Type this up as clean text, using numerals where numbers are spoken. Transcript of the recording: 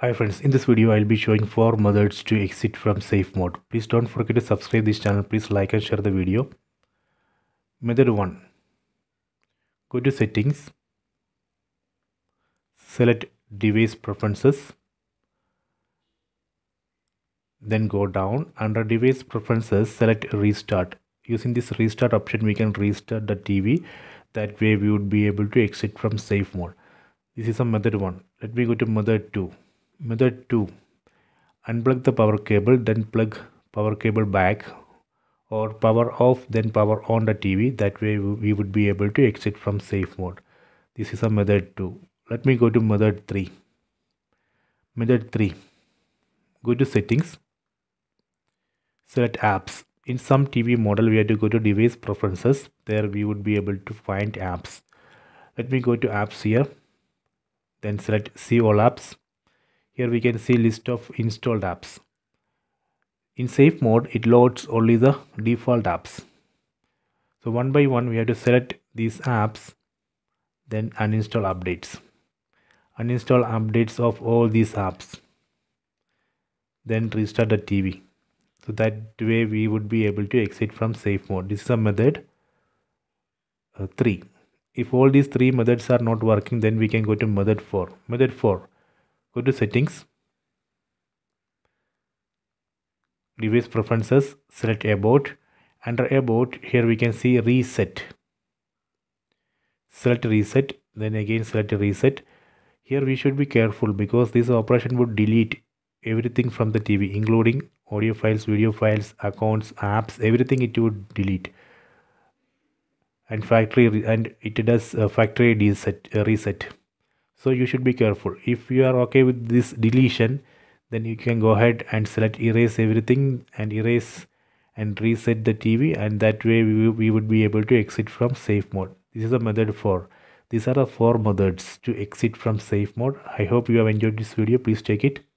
Hi friends, in this video I'll be showing 4 methods to exit from safe mode. Please don't forget to subscribe this channel. Please like and share the video. Method 1. Go to settings. Select device preferences. Then go down under device preferences, select restart. Using this restart option we can restart the TV. That way we would be able to exit from safe mode. This is a method 1. Let me go to method 2. Method 2. Unplug the power cable, then plug power cable back, or power off then power on the TV. That way we would be able to exit from safe mode. This is a method 2. Let me go to method 3. Method 3. Go to settings. Select apps. In some TV model we have to go to device preferences. There we would be able to find apps. Let me go to apps here. Then select see all apps. Here we can see list of installed apps. In safe mode, it loads only the default apps. So one by one, we have to select these apps, then uninstall updates. Uninstall updates of all these apps. Then restart the TV. So that way we would be able to exit from safe mode. This is a method 3. If all these 3 methods are not working, then we can go to method 4. Method 4. Go to settings, device preferences, select about. Under about, here we can see reset. Select reset, then again select reset. Here we should be careful because this operation would delete everything from the TV, including audio files, video files, accounts, apps, everything it would delete. And it does factory reset. So you should be careful. If you are okay with this deletion, then you can go ahead and select erase everything and erase and reset the TV, and that way we would be able to exit from safe mode. This is a method 4. These are the 4 methods to exit from safe mode. I hope you have enjoyed this video. Please take it.